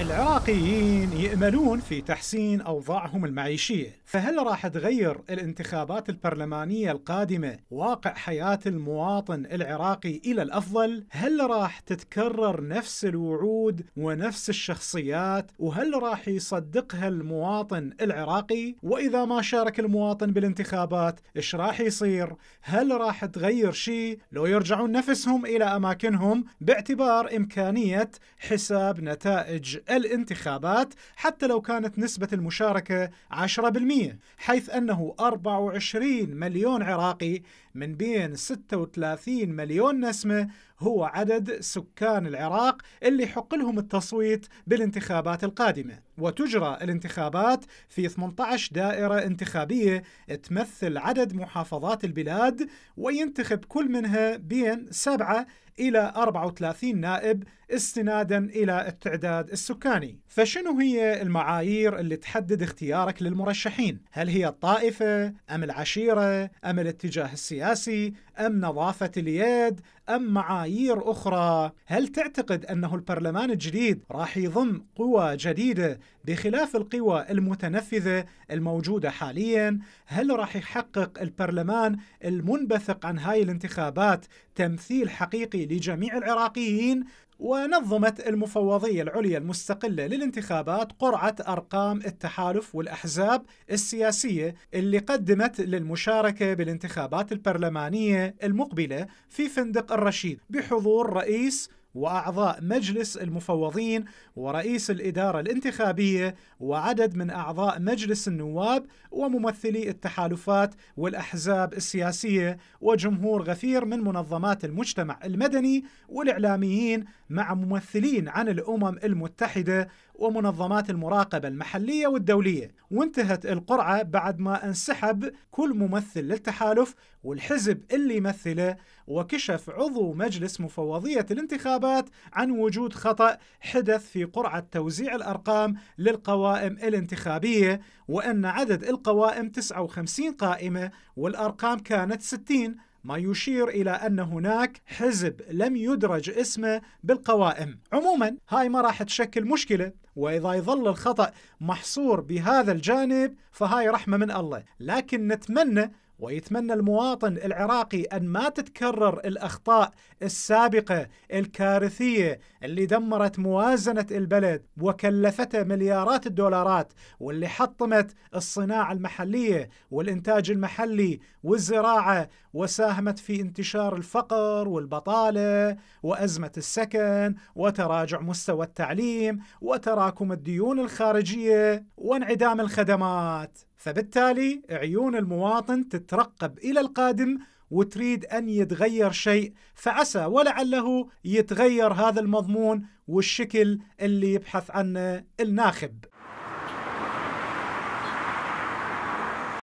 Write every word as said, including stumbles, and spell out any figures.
العراقيين يأملون في تحسين أوضاعهم المعيشية، فهل راح تغير الانتخابات البرلمانية القادمة واقع حياة المواطن العراقي إلى الأفضل؟ هل راح تتكرر نفس الوعود ونفس الشخصيات؟ وهل راح يصدقها المواطن العراقي؟ وإذا ما شارك المواطن بالانتخابات إيش راح يصير؟ هل راح تغير شيء لو يرجعون نفسهم إلى أماكنهم باعتبار إمكانية حساب نتائج الانتخابات حتى لو كانت نسبة المشاركة عشرة بالمئة، حيث أنه أربعة وعشرين مليون عراقي من بين ستة وثلاثين مليون نسمة هو عدد سكان العراق اللي حق لهم التصويت بالانتخابات القادمة. وتجرى الانتخابات في ثمانية عشر دائرة انتخابية تمثل عدد محافظات البلاد، وينتخب كل منها بين سبعة إلى أربعة وثلاثين نائب استنادا إلى التعداد السكاني. فشنو هي المعايير اللي تحدد اختيارك للمرشحين؟ هل هي الطائفة أم العشيرة أم الاتجاه السياسي أم نظافة اليد أم معايير أخرى؟ هل تعتقد أنه البرلمان الجديد راح يضم قوى جديدة بخلاف القوى المتنفذة الموجودة حاليا؟ هل راح يحقق البرلمان المنبثق عن هاي الانتخابات تمثيل حقيقي لجميع العراقيين؟ ونظمت المفوضية العليا المستقلة للانتخابات قرعة أرقام التحالف والأحزاب السياسية اللي قدمت للمشاركة بالانتخابات البرلمانية المقبلة في فندق الرشيد بحضور رئيس وأعضاء مجلس المفوضين ورئيس الإدارة الانتخابية وعدد من أعضاء مجلس النواب وممثلي التحالفات والأحزاب السياسية وجمهور غفير من منظمات المجتمع المدني والإعلاميين مع ممثلين عن الأمم المتحدة ومنظمات المراقبة المحلية والدولية. وانتهت القرعة بعد ما انسحب كل ممثل للتحالف والحزب اللي يمثله، وكشف عضو مجلس مفوضية الانتخابات عن وجود خطأ حدث في قرعة توزيع الأرقام للقوائم الانتخابية، وأن عدد القوائم تسعة وخمسين قائمة والأرقام كانت ستين، ما يشير إلى أن هناك حزب لم يدرج اسمه بالقوائم. عموما هاي ما راح تشكل مشكلة، وإذا يظل الخطأ محصور بهذا الجانب فهاي رحمة من الله، لكن نتمنى ويتمنى المواطن العراقي أن ما تتكرر الأخطاء السابقة الكارثية اللي دمرت موازنة البلد وكلفته مليارات الدولارات، واللي حطمت الصناعة المحلية والإنتاج المحلي والزراعة، وساهمت في انتشار الفقر والبطالة وأزمة السكن وتراجع مستوى التعليم وتراكم الديون الخارجية وانعدام الخدمات. فبالتالي عيون المواطن تترقب إلى القادم وتريد أن يتغير شيء، فعسى ولعله يتغير هذا المضمون والشكل اللي يبحث عنه الناخب.